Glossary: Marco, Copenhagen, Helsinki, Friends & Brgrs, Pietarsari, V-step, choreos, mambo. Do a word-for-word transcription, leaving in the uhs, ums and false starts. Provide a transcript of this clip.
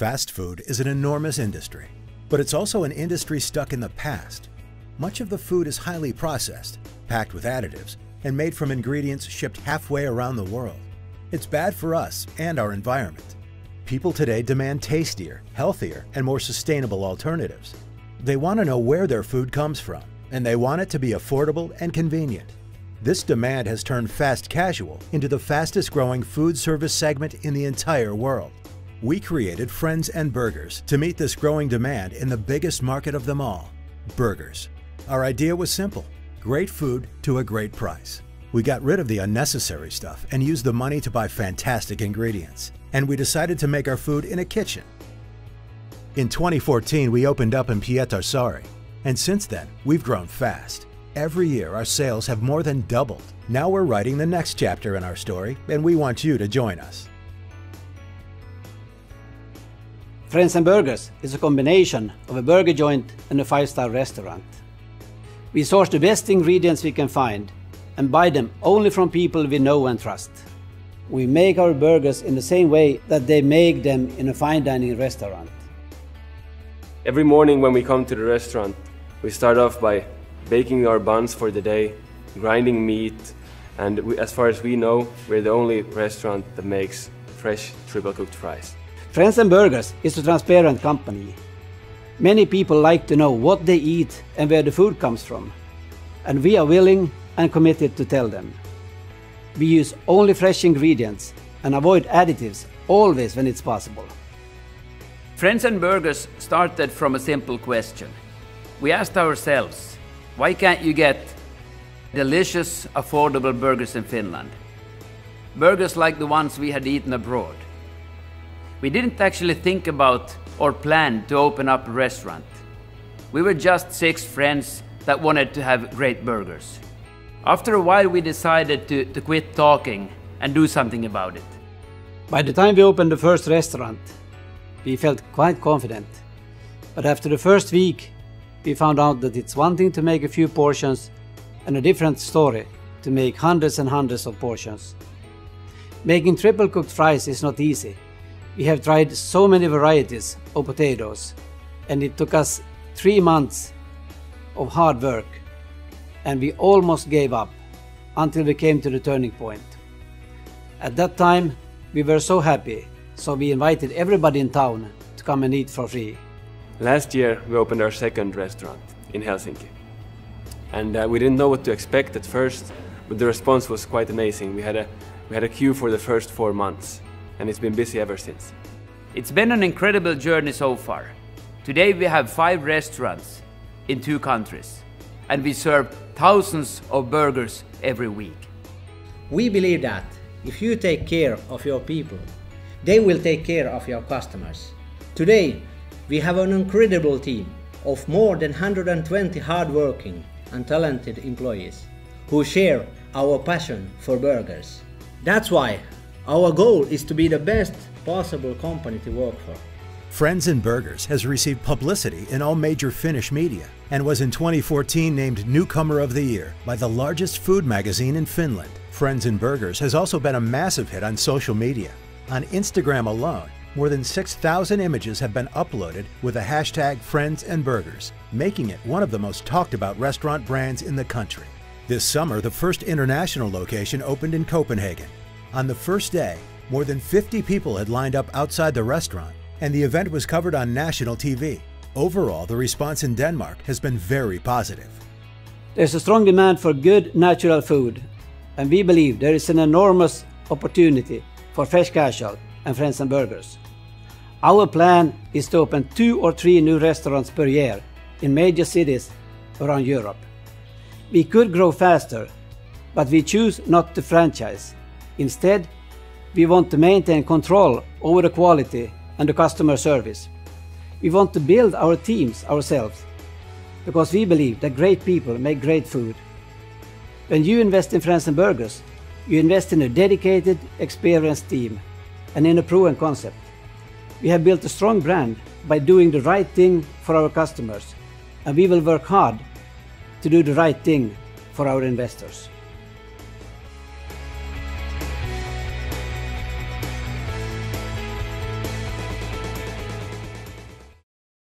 Fast food is an enormous industry, but it's also an industry stuck in the past. Much of the food is highly processed, packed with additives, and made from ingredients shipped halfway around the world. It's bad for us and our environment. People today demand tastier, healthier, and more sustainable alternatives. They want to know where their food comes from, and they want it to be affordable and convenient. This demand has turned fast casual into the fastest-growing food service segment in the entire world. We created Friends and Brgrs to meet this growing demand in the biggest market of them all, burgers. Our idea was simple, great food to a great price. We got rid of the unnecessary stuff and used the money to buy fantastic ingredients. And we decided to make our food in a kitchen. In twenty fourteen, we opened up in Pietarsari. And since then, we've grown fast. Every year, our sales have more than doubled. Now we're writing the next chapter in our story, and we want you to join us. Friends and Brgrs is a combination of a burger joint and a five-star restaurant. We source the best ingredients we can find and buy them only from people we know and trust. We make our burgers in the same way that they make them in a fine dining restaurant. Every morning when we come to the restaurant, we start off by baking our buns for the day, grinding meat, and we, as far as we know, we're the only restaurant that makes fresh, triple-cooked fries. Friends and Brgrs is a transparent company. Many people like to know what they eat and where the food comes from. And we are willing and committed to tell them. We use only fresh ingredients and avoid additives always when it's possible. Friends and Brgrs started from a simple question. We asked ourselves, why can't you get delicious, affordable burgers in Finland? Burgers like the ones we had eaten abroad. We didn't actually think about or plan to open up a restaurant. We were just six friends that wanted to have great burgers. After a while, we decided to, to quit talking and do something about it. By the time we opened the first restaurant, we felt quite confident. But after the first week, we found out that it's one thing to make a few portions and a different story to make hundreds and hundreds of portions. Making triple-cooked fries is not easy. We have tried so many varieties of potatoes, and it took us three months of hard work. And we almost gave up until we came to the turning point. At that time, we were so happy, so we invited everybody in town to come and eat for free. Last year, we opened our second restaurant in Helsinki. And uh, we didn't know what to expect at first, but the response was quite amazing. We had a, we had a queue for the first four months, and it's been busy ever since. It's been an incredible journey so far. Today, we have five restaurants in two countries, and we serve thousands of burgers every week. We believe that if you take care of your people, they will take care of your customers. Today, we have an incredible team of more than one hundred twenty hardworking and talented employees who share our passion for burgers. That's why our goal is to be the best possible company to work for. Friends and Brgrs has received publicity in all major Finnish media and was in twenty fourteen named Newcomer of the Year by the largest food magazine in Finland. Friends and Brgrs has also been a massive hit on social media. On Instagram alone, more than six thousand images have been uploaded with the hashtag Friends and Brgrs, making it one of the most talked about restaurant brands in the country. This summer, the first international location opened in Copenhagen. On the first day, more than fifty people had lined up outside the restaurant, and the event was covered on national T V. Overall, the response in Denmark has been very positive. There's a strong demand for good, natural food, and we believe there is an enormous opportunity for fresh casual and Friends and Brgrs. Our plan is to open two or three new restaurants per year in major cities around Europe. We could grow faster, but we choose not to franchise. Instead, we want to maintain control over the quality and the customer service. We want to build our teams ourselves because we believe that great people make great food. When you invest in Friends and Brgrs, you invest in a dedicated, experienced team and in a proven concept. We have built a strong brand by doing the right thing for our customers, and we will work hard to do the right thing for our investors.